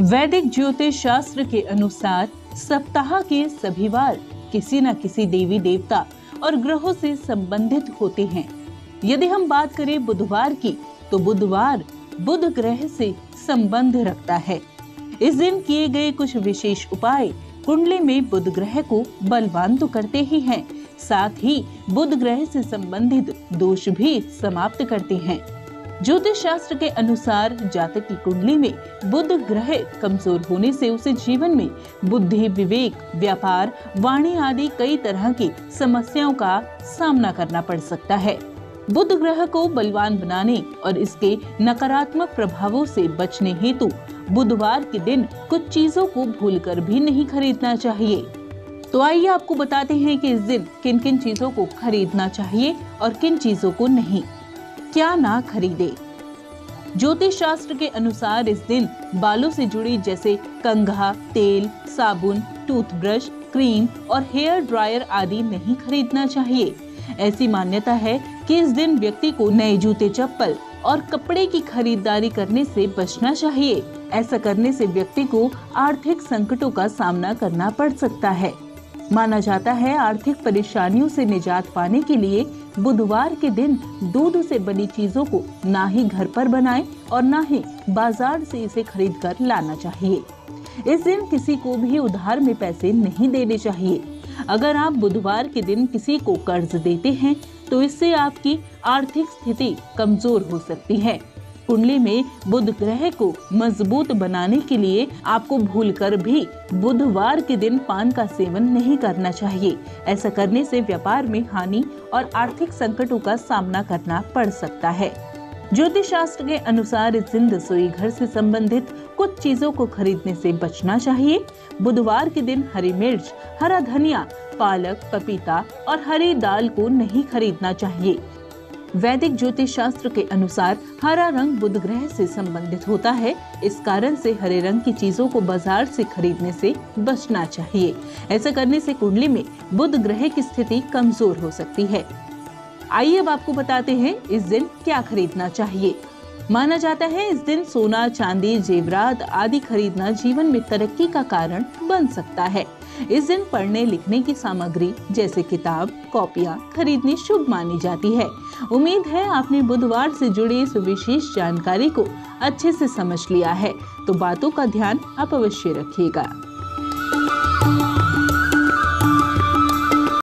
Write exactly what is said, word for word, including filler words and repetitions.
वैदिक ज्योतिष शास्त्र के अनुसार सप्ताह के सभी वार किसी न किसी देवी देवता और ग्रहों से संबंधित होते हैं। यदि हम बात करें बुधवार की तो बुधवार बुध ग्रह से संबंध रखता है। इस दिन किए गए कुछ विशेष उपाय कुंडली में बुध ग्रह को बलवान तो करते ही हैं, साथ ही बुध ग्रह से संबंधित दोष भी समाप्त करते हैं। ज्योतिष शास्त्र के अनुसार जातक की कुंडली में बुध ग्रह कमजोर होने से उसे जीवन में बुद्धि, विवेक, व्यापार, वाणी आदि कई तरह की समस्याओं का सामना करना पड़ सकता है। बुध ग्रह को बलवान बनाने और इसके नकारात्मक प्रभावों से बचने हेतु बुधवार के दिन कुछ चीजों को भूलकर भी नहीं खरीदना चाहिए। तो आइए आपको बताते हैं कि इस दिन किन किन चीजों को खरीदना चाहिए और किन चीजों को नहीं, क्या ना खरीदे। ज्योतिष शास्त्र के अनुसार इस दिन बालों से जुड़ी जैसे कंघा, तेल, साबुन, टूथब्रश, क्रीम और हेयर ड्रायर आदि नहीं खरीदना चाहिए। ऐसी मान्यता है कि इस दिन व्यक्ति को नए जूते, चप्पल और कपड़े की खरीदारी करने से बचना चाहिए। ऐसा करने से व्यक्ति को आर्थिक संकटों का सामना करना पड़ सकता है। माना जाता है आर्थिक परेशानियों से निजात पाने के लिए बुधवार के दिन दूध से बनी चीजों को ना ही घर पर बनाएं और ना ही बाजार से इसे खरीदकर लाना चाहिए। इस दिन किसी को भी उधार में पैसे नहीं देने चाहिए। अगर आप बुधवार के दिन किसी को कर्ज देते हैं तो इससे आपकी आर्थिक स्थिति कमजोर हो सकती है। कुंडली में बुध ग्रह को मजबूत बनाने के लिए आपको भूलकर भी बुधवार के दिन पान का सेवन नहीं करना चाहिए। ऐसा करने से व्यापार में हानि और आर्थिक संकटों का सामना करना पड़ सकता है। ज्योतिष शास्त्र के अनुसार इस दिन रसोई घर से संबंधित कुछ चीजों को खरीदने से बचना चाहिए। बुधवार के दिन हरी मिर्च, हरा धनिया, पालक, पपीता और हरी दाल को नहीं खरीदना चाहिए। वैदिक ज्योतिष शास्त्र के अनुसार हरा रंग बुध ग्रह से संबंधित होता है। इस कारण से हरे रंग की चीजों को बाजार से खरीदने से बचना चाहिए। ऐसा करने से कुंडली में बुध ग्रह की स्थिति कमजोर हो सकती है। आइए अब आपको बताते हैं इस दिन क्या खरीदना चाहिए। माना जाता है इस दिन सोना, चांदी, जेवरात आदि खरीदना जीवन में तरक्की का कारण बन सकता है। इस दिन पढ़ने लिखने की सामग्री जैसे किताब, कॉपियां खरीदनी शुभ मानी जाती है। उम्मीद है आपने बुधवार से जुड़ी इस विशेष जानकारी को अच्छे से समझ लिया है, तो बातों का ध्यान आप अवश्य रखिएगा।